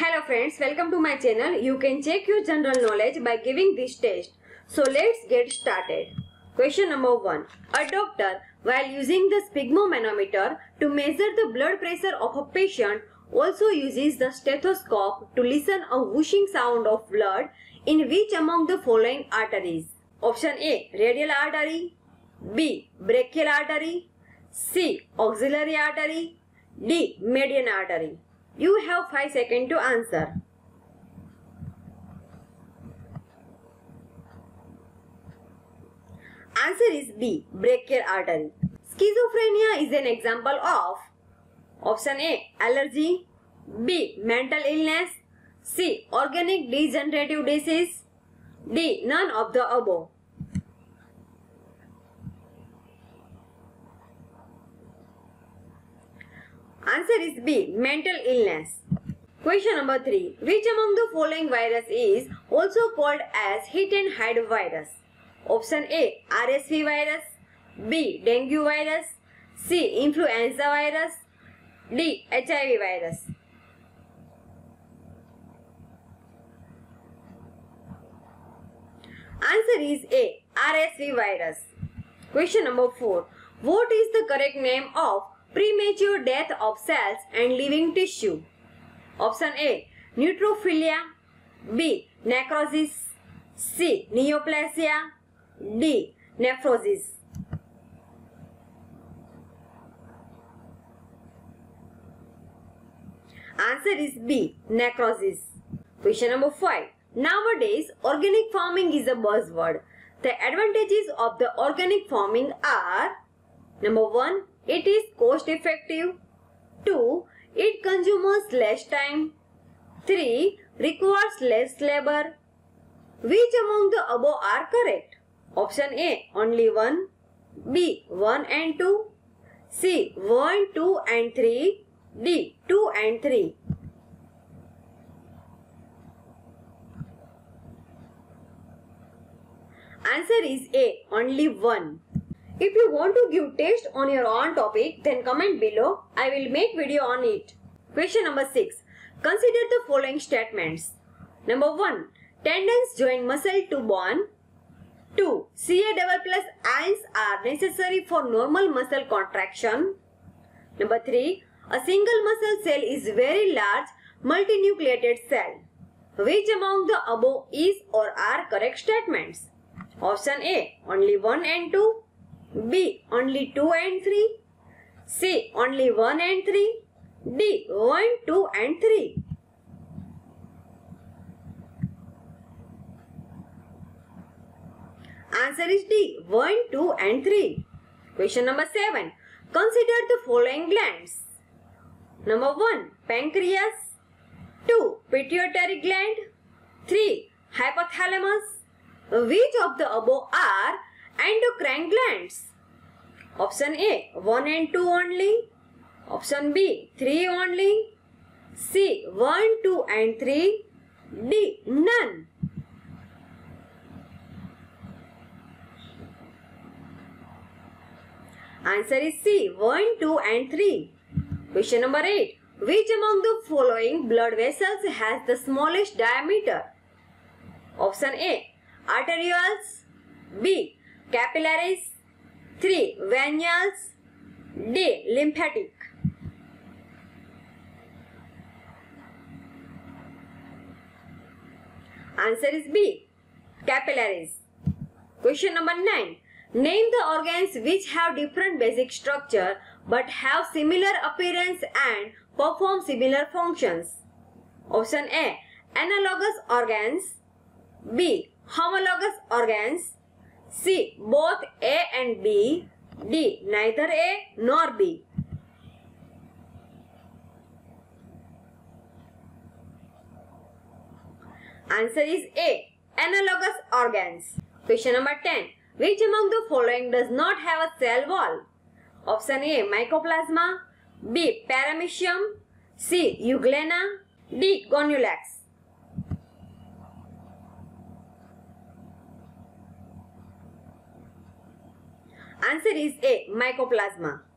Hello friends, welcome to my channel. You can check your general knowledge by giving this test. So let's get started. Question number 1. A doctor, while using the sphygmomanometer to measure the blood pressure of a patient, also uses the stethoscope to listen a whooshing sound of blood in which among the following arteries? Option A. Radial artery, B. Brachial artery, C. Axillary artery, D. Median artery. You have 5 seconds to answer. Answer is B. Brachial artery. Schizophrenia is an example of option A. Allergy, B. Mental illness, C. Organic degenerative disease, D. None of the above. Answer is B. Mental illness. Question number 3. Which among the following virus is also called as hit and hide virus? Option A. RSV virus, B. Dengue virus, C. Influenza virus, D. HIV virus. Answer is A. RSV virus. Question number 4. What is the correct name of premature death of cells and living tissue? Option A. Neutrophilia, B. Necrosis, C. Neoplasia, D. Nephrosis. Answer is B. Necrosis. Question number 5. Nowadays, organic farming is a buzzword. The advantages of the organic farming are: number 1. It is cost effective. 2. It consumes less time. 3. Requires less labor. Which among the above are correct? Option A. Only 1. B. 1 and 2. C. 1, 2 and 3. D. 2 and 3. Answer is A. Only 1. If you want to give test on your own topic, then comment below. I will make video on it. Question number 6. Consider the following statements. Number 1. Tendons join muscle to bone. 2. Ca++ ions are necessary for normal muscle contraction. Number 3. A single muscle cell is very large multinucleated cell. Which among the above is or are correct statements? Option A. Only 1 and 2. B. Only 2 and 3. C. Only 1 and 3. D. 1, 2 and 3. Answer is D. 1, 2 and 3. Question number 7. Consider the following glands. Number 1. Pancreas. 2. Pituitary gland. 3. Hypothalamus. Which of the above are endocrine glands? Option A. 1 and 2 only. Option B. 3 only. C. 1, 2 and 3. D. None. Answer is C. 1, 2 and 3. Question number 8. Which among the following blood vessels has the smallest diameter? Option A. Arterioles, B. Capillaries, 3. Venules, D. Lymphatic. Answer is B. Capillaries. Question number 9. Name the organs which have different basic structure but have similar appearance and perform similar functions. Option A. Analogous organs, B. Homologous organs, C. Both A and B, D. Neither A nor B. Answer is A. Analogous organs. Question number 10. Which among the following does not have a cell wall? Option A. Mycoplasma, B. Paramecium, C. Euglena, D. Gonulex. Answer is A. Mycoplasma.